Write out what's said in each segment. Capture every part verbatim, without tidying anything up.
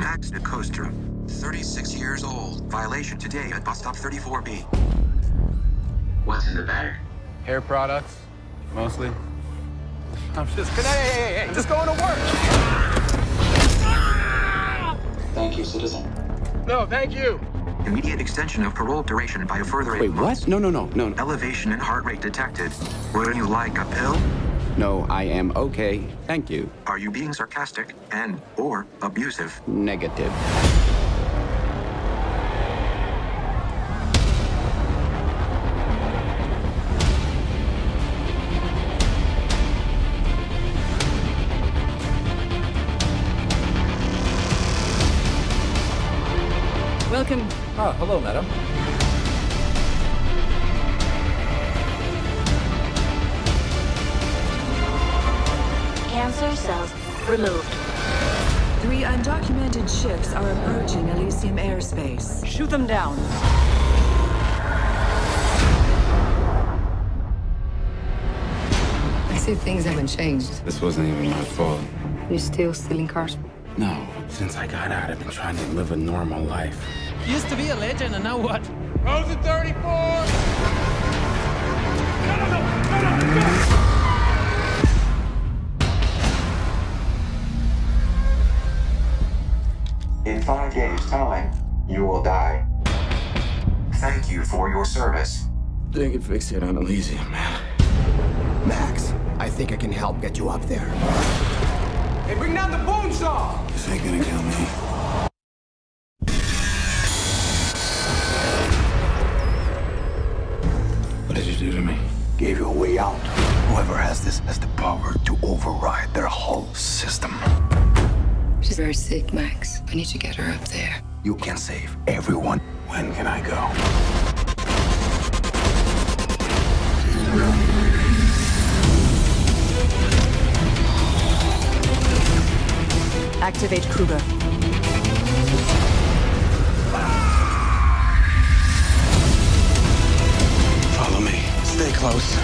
Max DeCostrum, thirty-six years old. Violation today at bus stop thirty-four B. What's in the bag? Hair products, mostly. I'm just gonna, hey, hey, hey, I'm just going to work. Thank you, citizen. No, thank you. Immediate extension of parole duration by a further eight Wait, months. What? No, no, no, no, no. Elevation in heart rate detected. Wouldn't you like a pill? No, I am okay. Thank you. Are you being sarcastic and or abusive? Negative. Welcome. Ah, hello, madam. Cancer cells removed. Three undocumented ships are approaching Elysium airspace. Shoot them down. I see things haven't changed. This wasn't even my fault. You're still stealing cars? No. Since I got out, I've been trying to live a normal life. You used to be a legend, and now what? Rosa thirty-four! No, no, no! No, no, no! In five days' time, you will die. Thank you for your service. They can fix it on Elysium, man. Max, I think I can help get you up there. Hey, bring down the bone saw! This ain't gonna kill me. What did you do to me? Gave you a way out. Whoever has this has the power to override their whole system. She's very sick, Max. We need to get her up there. You can save everyone. When can I go? Activate Kruger. Follow me. Stay close.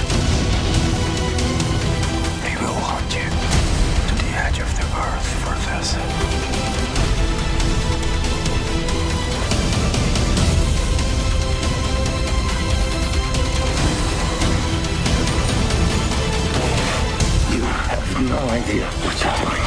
They will haunt you to the edge of the earth for this. No idea what's happening.